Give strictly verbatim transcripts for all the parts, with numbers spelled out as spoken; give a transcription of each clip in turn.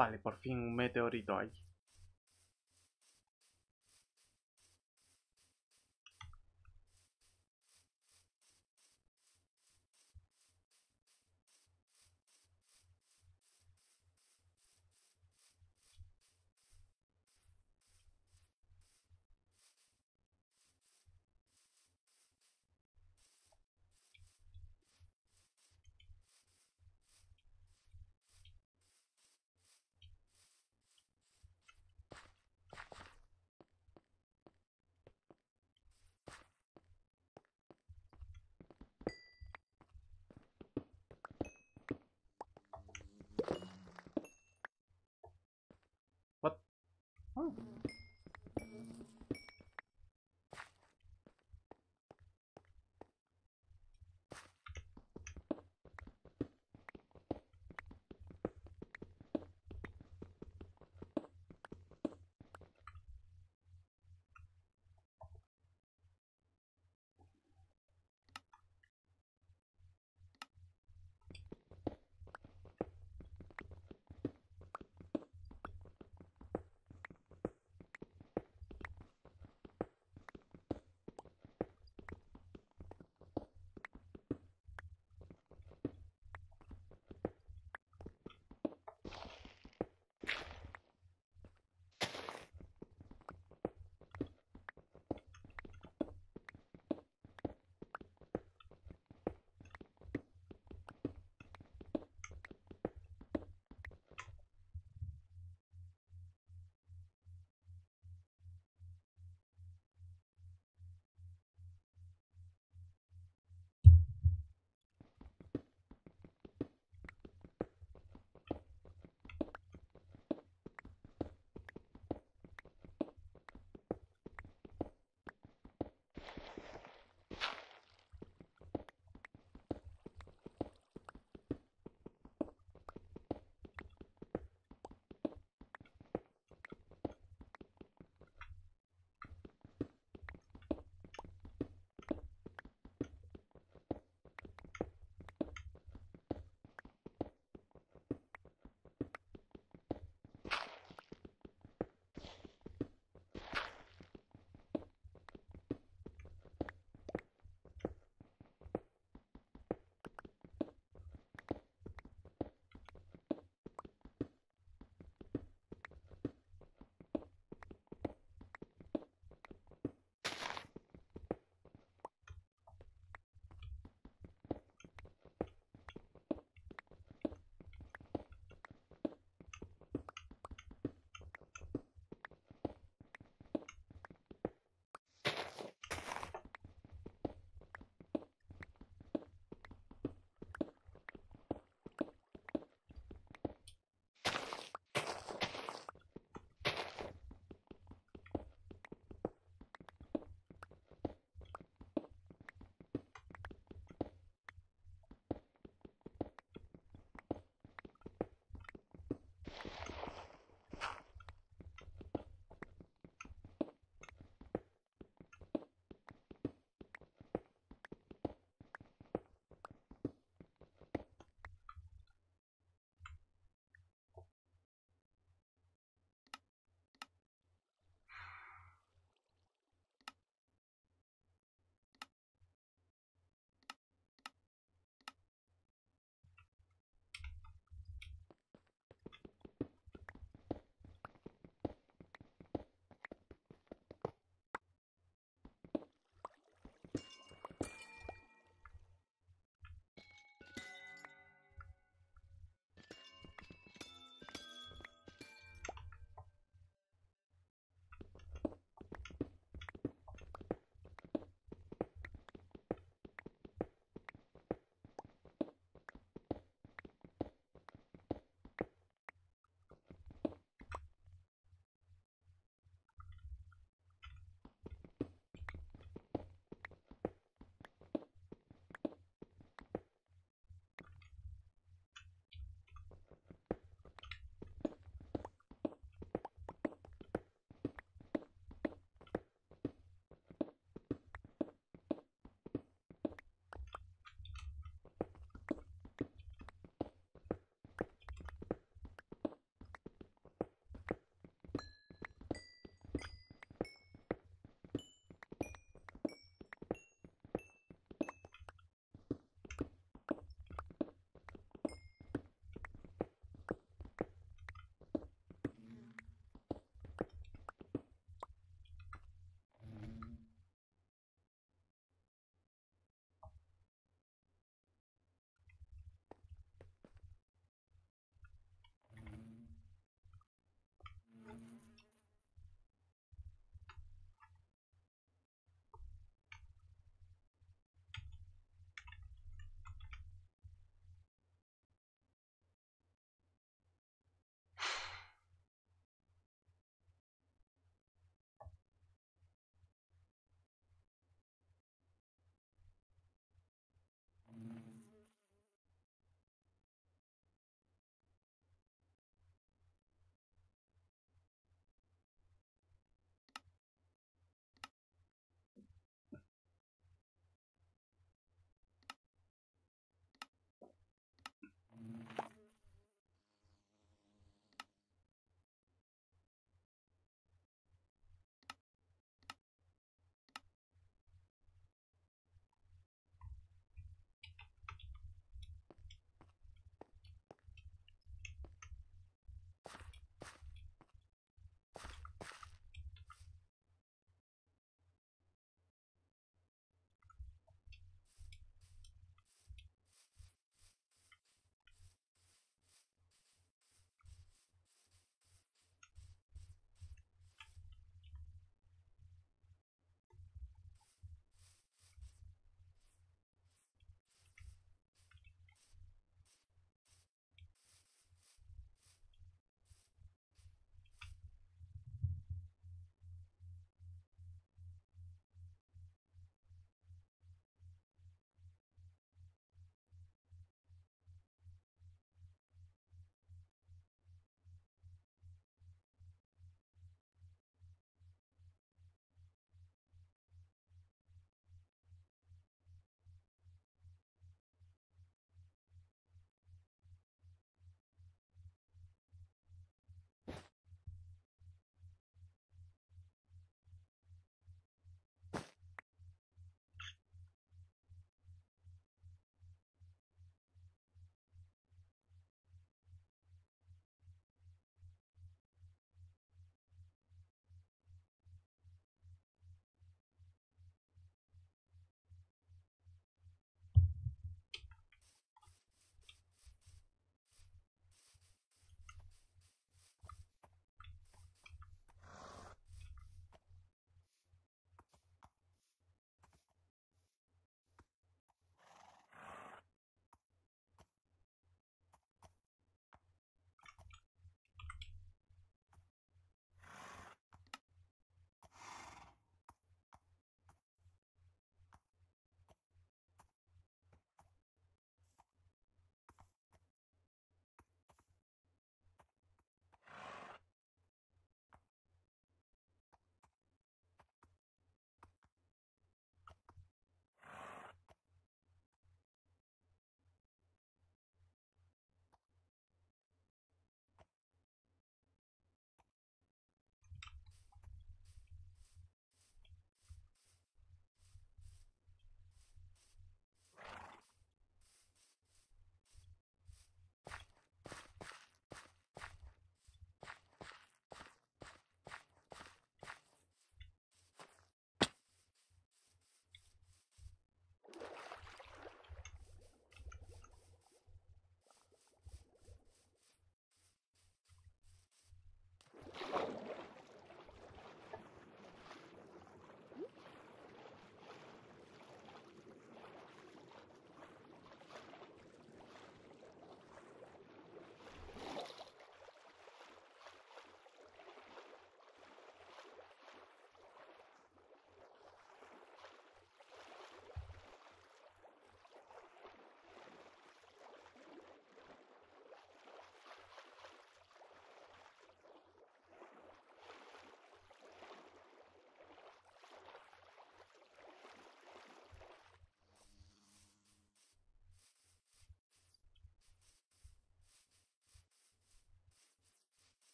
Vale, por fin un meteorito hay.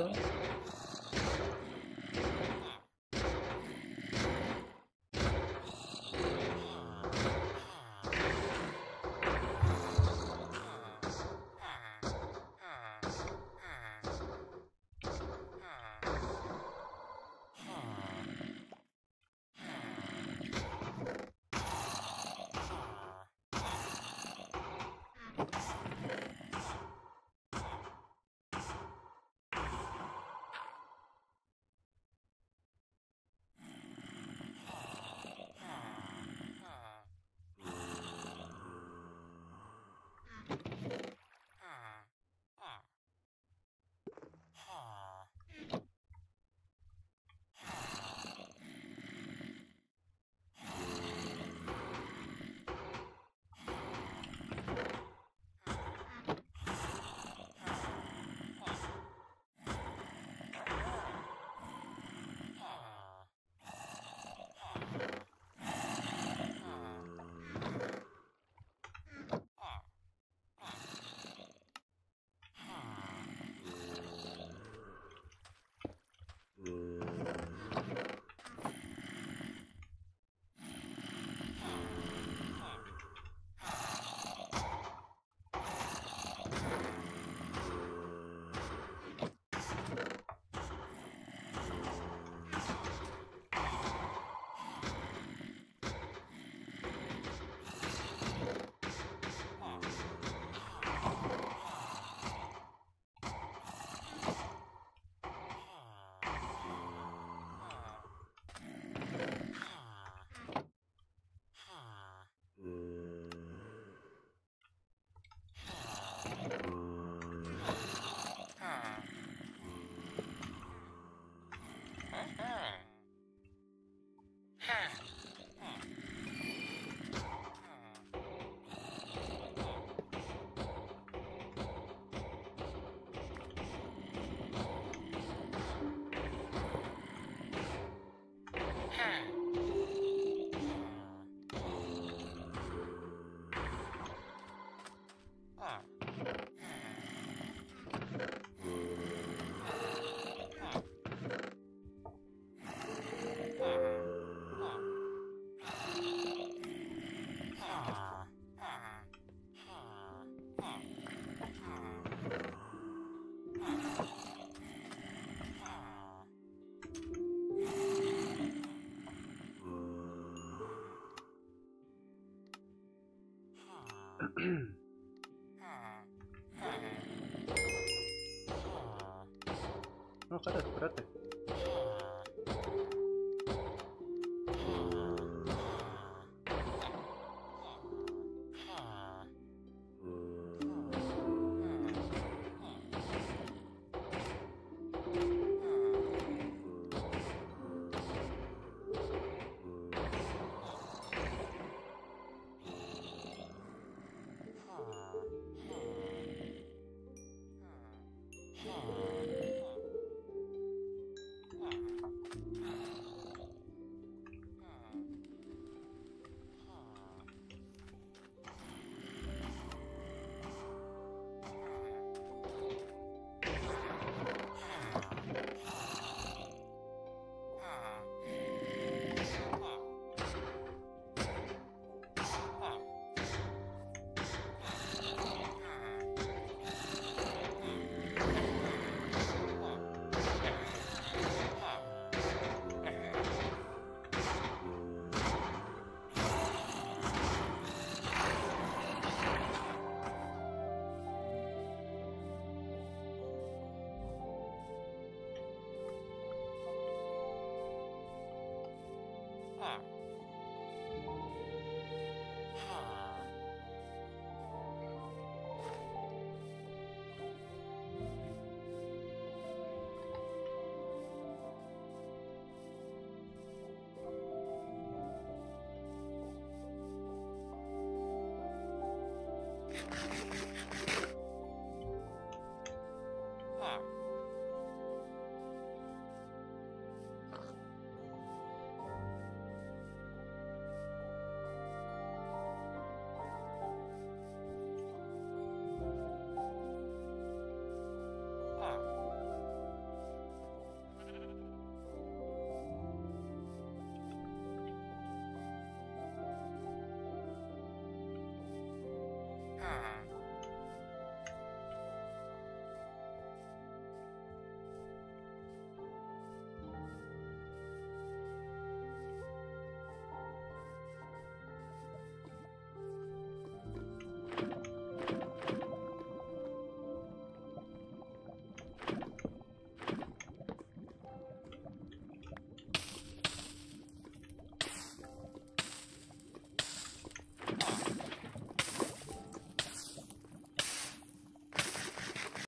otro. No, espérate, espérate. You